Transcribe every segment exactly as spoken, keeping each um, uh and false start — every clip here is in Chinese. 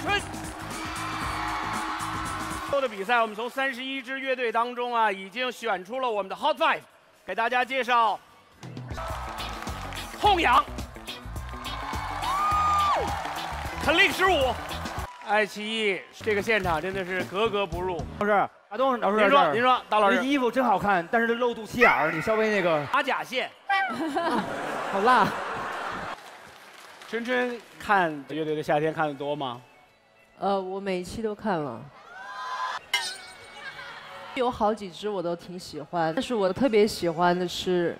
一春。后的比赛，我们从三十一支乐队当中啊，已经选出了我们的 Hot Five， 给大家介绍痛痒、Click 十五。爱奇艺这个现场真的是格格不入。老师，阿东老师，您说，您说，大老师，这衣服真好看，但是这露肚脐眼儿，你稍微那个马甲线，好辣。 真真看乐队的夏天看得多吗？呃，我每一期都看了，有好几支我都挺喜欢，但是我特别喜欢的是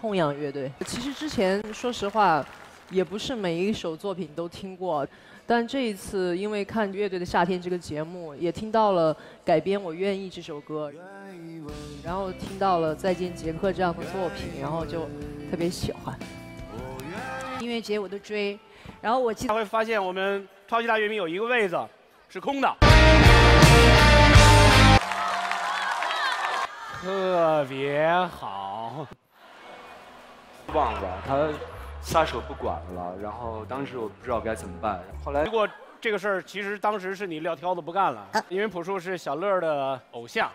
痛痒乐队。其实之前说实话，也不是每一首作品都听过，但这一次因为看《乐队的夏天》这个节目，也听到了改编《我愿意》这首歌，然后听到了《再见杰克》这样的作品，然后就特别喜欢。 音乐节我都追，然后我记得会发现我们超级大乐迷有一个位子是空的，特别好。忘了他撒手不管了，然后当时我不知道该怎么办，后来如果这个事儿其实当时是你撂挑子不干了，因为朴树是小乐的偶像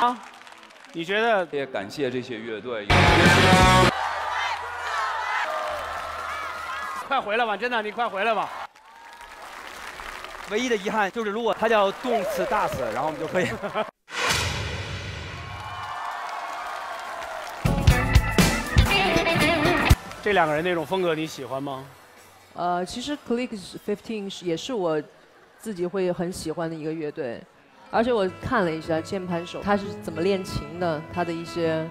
啊，你觉得也感谢这些乐队。 快回来吧，真的，你快回来吧。唯一的遗憾就是，如果它叫动次大次，然后我们就可以。这两个人那种风格你喜欢吗？呃，其实 Click 十五 也是我自己会很喜欢的一个乐队，而且我看了一下键盘手他是怎么练琴的，他的一些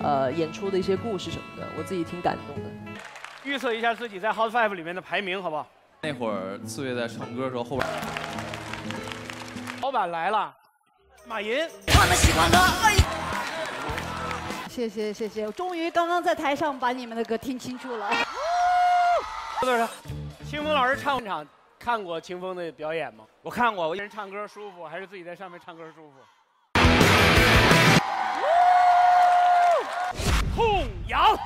呃演出的一些故事什么的，我自己挺感动的。 预测一下自己在 Hot Five 里面的排名，好不好？那会儿四月在唱歌的时候，后边老板来了，马云。他们喜欢的。谢谢谢谢，我终于刚刚在台上把你们的歌听清楚了。多少？清风老师唱场看过清风的表演吗？我看过，我一人唱歌舒服，还是自己在上面唱歌舒服？痛痒。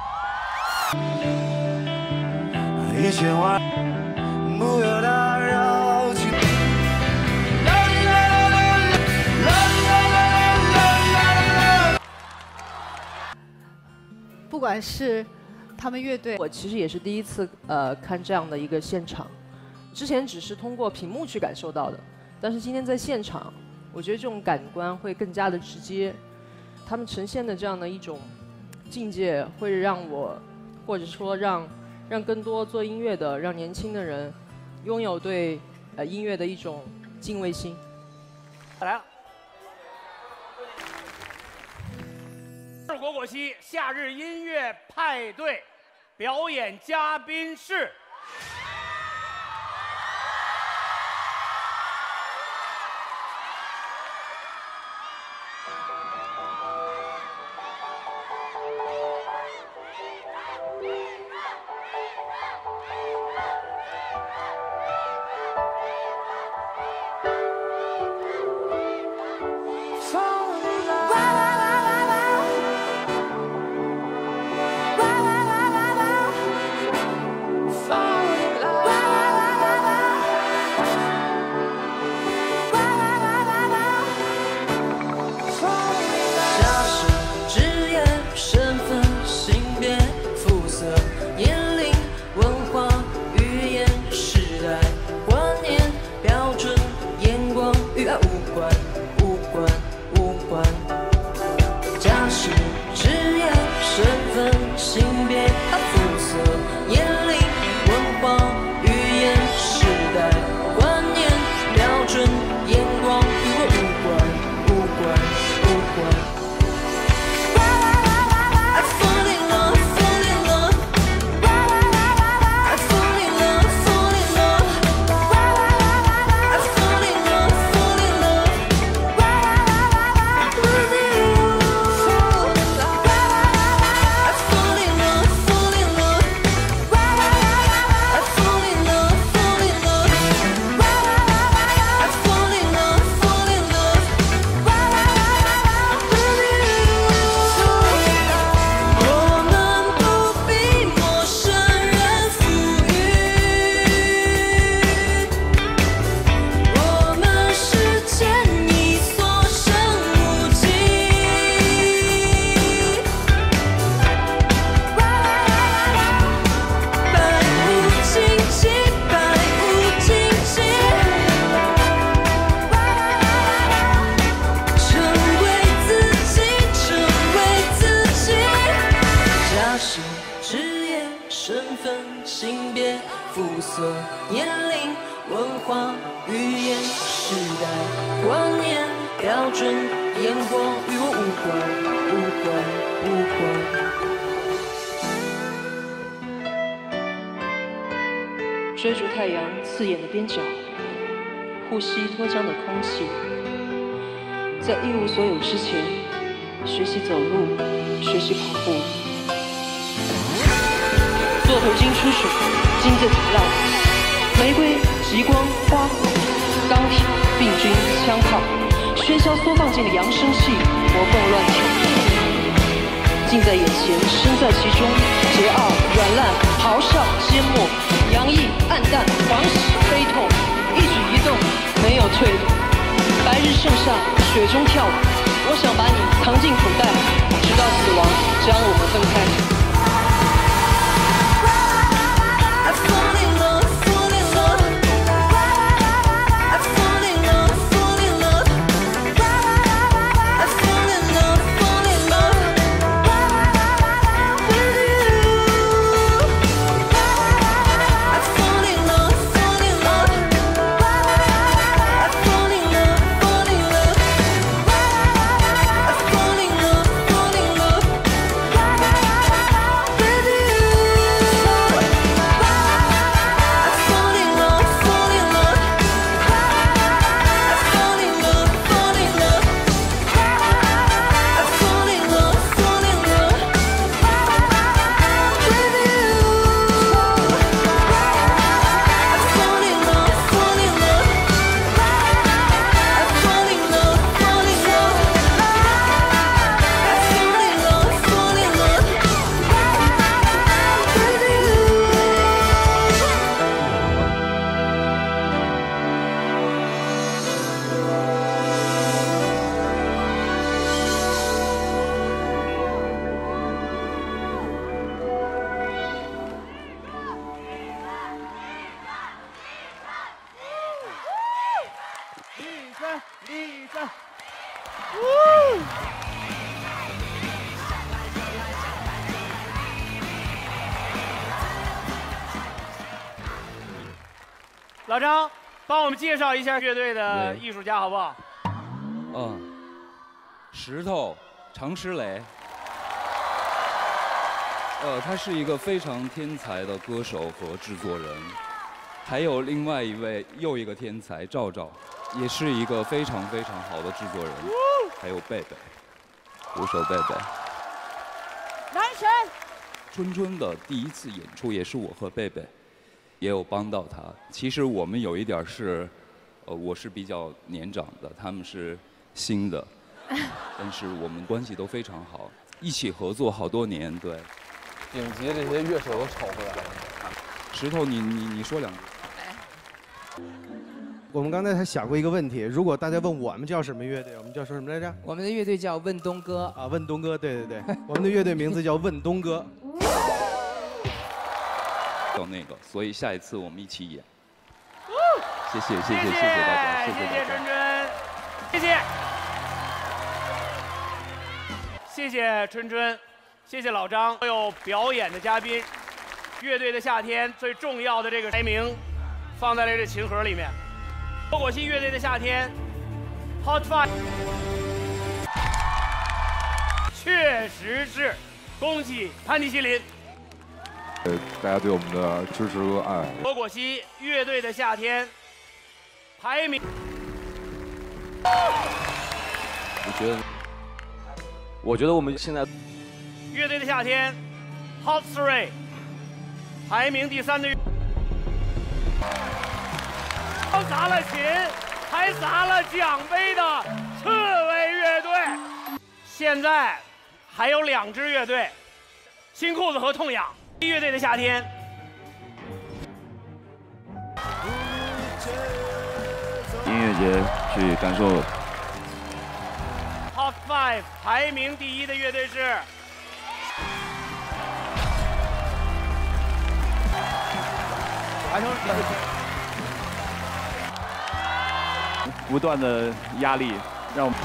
一千万，不要打扰。不管是他们乐队，我其实也是第一次呃看这样的一个现场，之前只是通过屏幕去感受到的，但是今天在现场，我觉得这种感官会更加的直接，他们呈现的这样的一种境界，会让我，或者说让。 让更多做音乐的、让年轻的人拥有对呃音乐的一种敬畏心。来了，是果果希夏日音乐派对表演嘉宾是所年龄、文化、语言、时代、观念、标准、眼光与我无关，无关，无关。追逐太阳刺眼的边角，呼吸脱缰的空气，在一无所有之前，学习走路，学习跑步。 做头巾出水，金字塔浪，玫瑰、极光、花火、钢铁、病菌、枪炮，喧嚣缩放进的扬声器，活蹦乱跳，近在眼前，身在其中，桀骜、软烂、咆哮、缄默、洋溢、暗淡、狂喜、悲痛，一举一动没有退路。白日盛夏，雪中跳舞，我想把你藏进口袋，直到死亡将我们分开。 老张，帮我们介绍一下乐队的艺术家好不好？嗯，石头常石磊，呃，他是一个非常天才的歌手和制作人，还有另外一位又一个天才赵赵，也是一个非常非常好的制作人，还有贝贝，鼓手贝贝，男神，春春的第一次演出也是我和贝贝。 也有帮到他。其实我们有一点是，呃，我是比较年长的，他们是新的，但是我们关系都非常好，一起合作好多年。对，顶级这些乐手都炒回来了。石头，你你你说两句。我们刚才还想过一个问题，如果大家问我们叫什么乐队，我们叫说什么来着？我们的乐队叫问东哥。啊，问东哥，对对对，我们的乐队名字叫问东哥。到那个，所以下一次我们一起演。谢谢谢谢谢谢大家，谢谢谢谢春春，谢谢谢谢春春，谢谢老张，所有表演的嘉宾，乐队的夏天最重要的这个排名，放在了这琴盒里面。脱口戏乐队的夏天 ，Hot Five， 确实是，恭喜潘尼西林。 大家对我们的支持和爱。脱口西乐队的夏天排名，我觉得，我觉得我们现在乐队的夏天 Hot Three 排名第三的，还砸了琴，还砸了奖杯的刺猬乐队。现在还有两支乐队，新裤子和痛痒。 乐队的夏天，音乐节去感受。Hot Five 排名第一的乐队是不断的压力让我们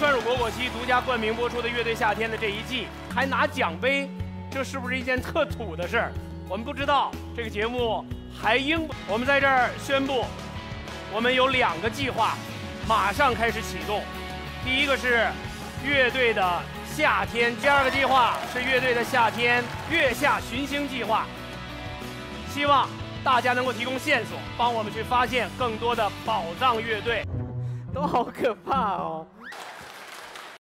专属果果西独家冠名播出的乐队夏天的这一季，还拿奖杯。 这是不是一件特土的事儿？我们不知道这个节目还应。我们在这儿宣布，我们有两个计划，马上开始启动。第一个是乐队的夏天，第二个计划是乐队的夏天月下寻星计划。希望大家能够提供线索，帮我们去发现更多的宝藏乐队。都好可怕哦！